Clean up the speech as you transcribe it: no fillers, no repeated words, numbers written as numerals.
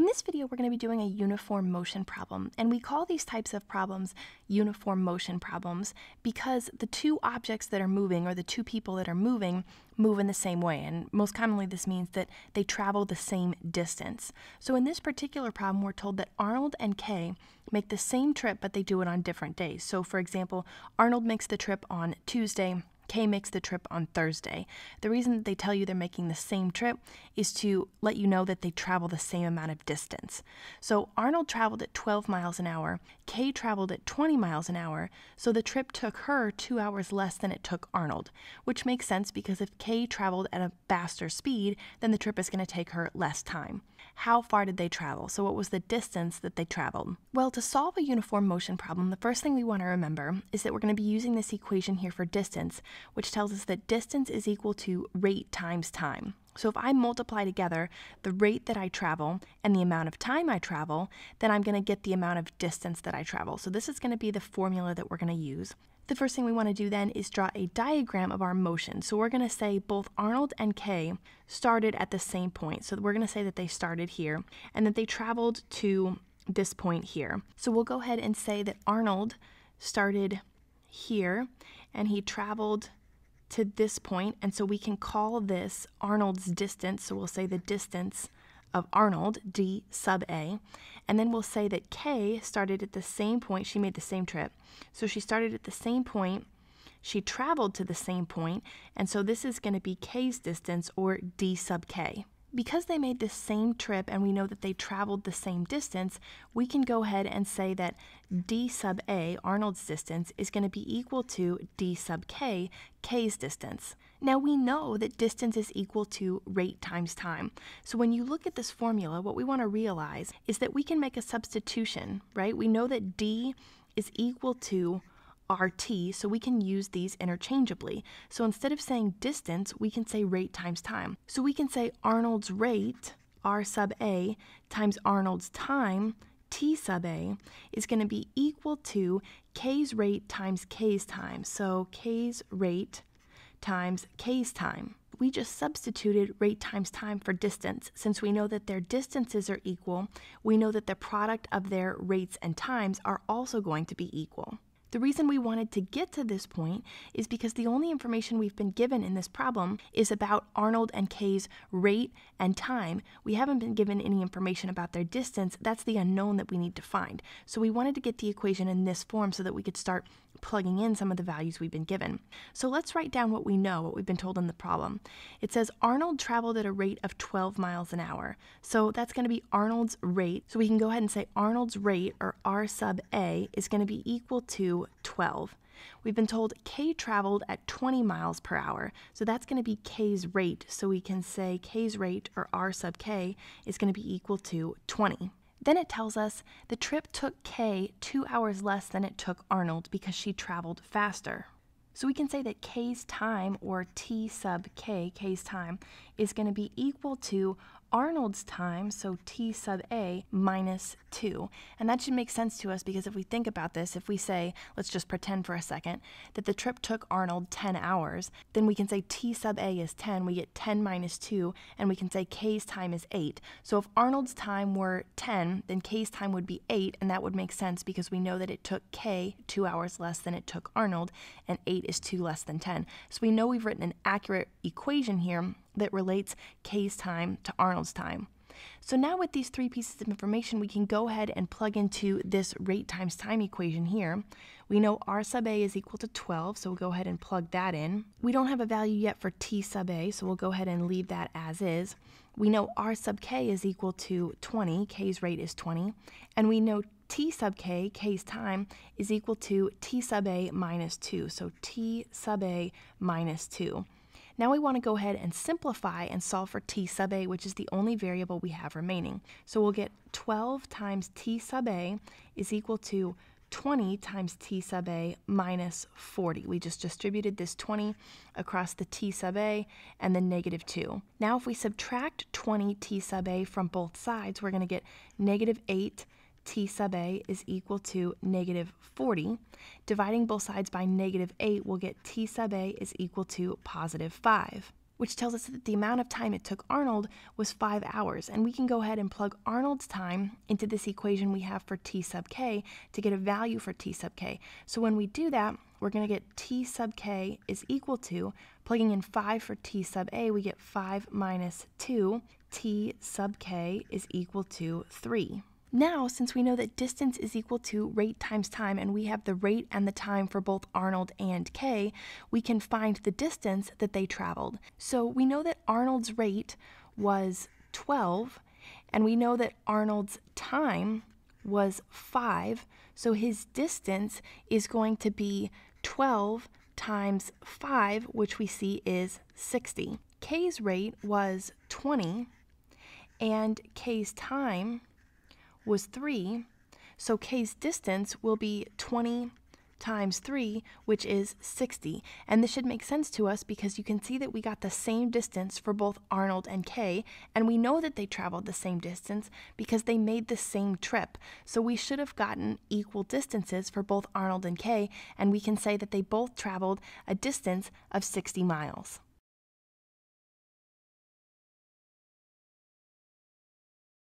In this video, we're going to be doing a uniform motion problem, and we call these types of problems uniform motion problems because the two objects that are moving, or the two people that are moving, move in the same way, and most commonly this means that they travel the same distance. So in this particular problem, we're told that Arnold and Kay make the same trip, but they do it on different days. So for example, Arnold makes the trip on Tuesday, Kay makes the trip on Thursday. The reason that they tell you they're making the same trip is to let you know that they travel the same amount of distance. So Arnold traveled at 12 miles an hour, Kay traveled at 20 miles an hour, so the trip took her 2 hours less than it took Arnold, which makes sense because if Kay traveled at a faster speed, then the trip is going to take her less time. How far did they travel? So what was the distance that they traveled? Well, to solve a uniform motion problem, the first thing we want to remember is that we're going to be using this equation here for distance, which tells us that distance is equal to rate times time. So if I multiply together the rate that I travel and the amount of time I travel, then I'm going to get the amount of distance that I travel. So this is going to be the formula that we're going to use. The first thing we want to do then is draw a diagram of our motion. So we're going to say both Arnold and Kay started at the same point. So we're going to say that they started here and that they traveled to this point here. So we'll go ahead and say that Arnold started here and he traveled to this point, and so we can call this Arnold's distance, so we'll say the distance of Arnold, d sub a, and then we'll say that Kay started at the same point, she made the same trip, so she started at the same point, she traveled to the same point, and so this is going to be Kay's distance, or d sub k. Because they made this same trip and we know that they traveled the same distance, we can go ahead and say that d sub a, Arnold's distance, is going to be equal to d sub k, Kay's distance. Now we know that distance is equal to rate times time. So when you look at this formula, what we want to realize is that we can make a substitution, right? We know that d is equal to RT, so we can use these interchangeably. So instead of saying distance, we can say rate times time. So we can say Arnold's rate, R sub A, times Arnold's time, T sub A, is going to be equal to K's rate times K's time. So K's rate times K's time. We just substituted rate times time for distance. Since we know that their distances are equal, we know that the product of their rates and times are also going to be equal. The reason we wanted to get to this point is because the only information we've been given in this problem is about Arnold and Kay's rate and time. We haven't been given any information about their distance. That's the unknown that we need to find. So we wanted to get the equation in this form so that we could start plugging in some of the values we've been given. So let's write down what we know, what we've been told in the problem. It says Arnold traveled at a rate of 12 miles an hour. So that's going to be Arnold's rate. So we can go ahead and say Arnold's rate, or R sub A, is going to be equal to 12. We've been told Kay traveled at 20 miles per hour. So that's going to be Kay's rate. So we can say Kay's rate, or R sub K, is going to be equal to 20. Then it tells us the trip took Kay 2 hours less than it took Arnold because she traveled faster. So we can say that Kay's time, or T sub K, Kay's time, is going to be equal to Arnold's time, so T sub A, minus 2. And that should make sense to us because if we think about this, if we say, let's just pretend for a second, that the trip took Arnold 10 hours, then we can say T sub A is 10, we get 10 minus 2, and we can say K's time is 8. So if Arnold's time were 10, then K's time would be 8, and that would make sense because we know that it took K 2 hours less than it took Arnold, and 8 is 2 less than 10. So we know we've written an accurate equation here that relates Kay's time to Arnold's time. So now with these three pieces of information, we can go ahead and plug into this rate times time equation here. We know R sub A is equal to 12, so we'll go ahead and plug that in. We don't have a value yet for T sub A, so we'll go ahead and leave that as is. We know R sub K is equal to 20, K's rate is 20, and we know T sub K, K's time, is equal to T sub A minus 2, so T sub A minus 2. Now we want to go ahead and simplify and solve for T sub A, which is the only variable we have remaining. So we'll get 12 times T sub A is equal to 20 times T sub A minus 40. We just distributed this 20 across the T sub A and the negative 2. Now if we subtract 20 T sub A from both sides, we're going to get negative 8 T sub A is equal to negative 40. Dividing both sides by negative 8, we'll get T sub A is equal to positive 5. which tells us that the amount of time it took Arnold was 5 hours, and we can go ahead and plug Arnold's time into this equation we have for t sub k to get a value for t sub k. So when we do that, we're going to get t sub k is equal to, plugging in 5 for t sub a, we get 5 minus 2. T sub k is equal to 3. Now, since we know that distance is equal to rate times time, and we have the rate and the time for both Arnold and K, we can find the distance that they traveled. So we know that Arnold's rate was 12, and we know that Arnold's time was 5, so his distance is going to be 12 times 5, which we see is 60. K's rate was 20, and K's time was 3, so K's distance will be 20 times 3, which is 60. And this should make sense to us because you can see that we got the same distance for both Arnold and K, and we know that they traveled the same distance because they made the same trip. So we should have gotten equal distances for both Arnold and K, and we can say that they both traveled a distance of 60 miles.